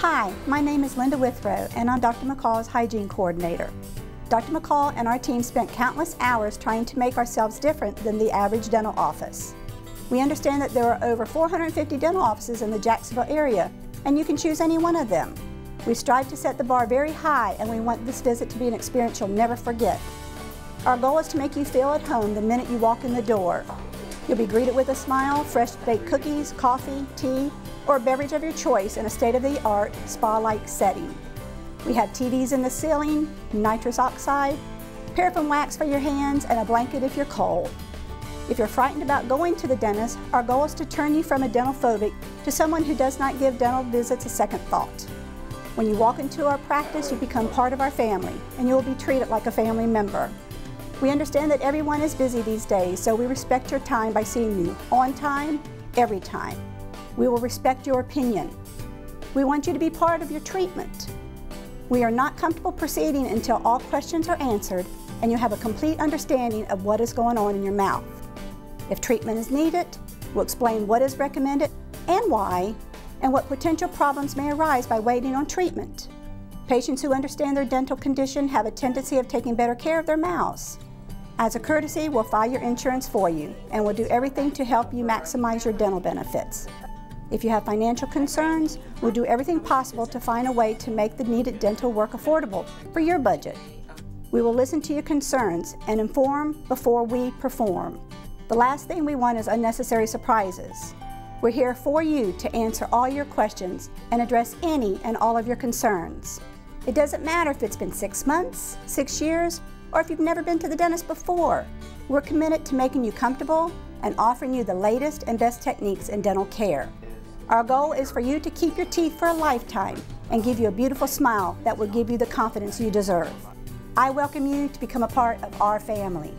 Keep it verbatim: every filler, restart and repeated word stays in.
Hi, my name is Linda Withrow, and I'm Doctor McCall's hygiene coordinator. Doctor McCall and our team spent countless hours trying to make ourselves different than the average dental office. We understand that there are over four hundred fifty dental offices in the Jacksonville area, and you can choose any one of them. We strive to set the bar very high, and we want this visit to be an experience you'll never forget. Our goal is to make you feel at home the minute you walk in the door. You'll be greeted with a smile, fresh baked cookies, coffee, tea, or a beverage of your choice in a state-of-the-art, spa-like setting. We have T Vs in the ceiling, nitrous oxide, paraffin wax for your hands, and a blanket if you're cold. If you're frightened about going to the dentist, our goal is to turn you from a dental phobic to someone who does not give dental visits a second thought. When you walk into our practice, you become part of our family, and you will be treated like a family member. We understand that everyone is busy these days, so we respect your time by seeing you on time, every time. We will respect your opinion. We want you to be part of your treatment. We are not comfortable proceeding until all questions are answered and you have a complete understanding of what is going on in your mouth. If treatment is needed, we'll explain what is recommended and why, and what potential problems may arise by waiting on treatment. Patients who understand their dental condition have a tendency of taking better care of their mouths. As a courtesy, we'll file your insurance for you, and we'll do everything to help you maximize your dental benefits. If you have financial concerns, we'll do everything possible to find a way to make the needed dental work affordable for your budget. We will listen to your concerns and inform before we perform. The last thing we want is unnecessary surprises. We're here for you to answer all your questions and address any and all of your concerns. It doesn't matter if it's been six months, six years, or if you've never been to the dentist before. We're committed to making you comfortable and offering you the latest and best techniques in dental care. Our goal is for you to keep your teeth for a lifetime and give you a beautiful smile that will give you the confidence you deserve. I welcome you to become a part of our family.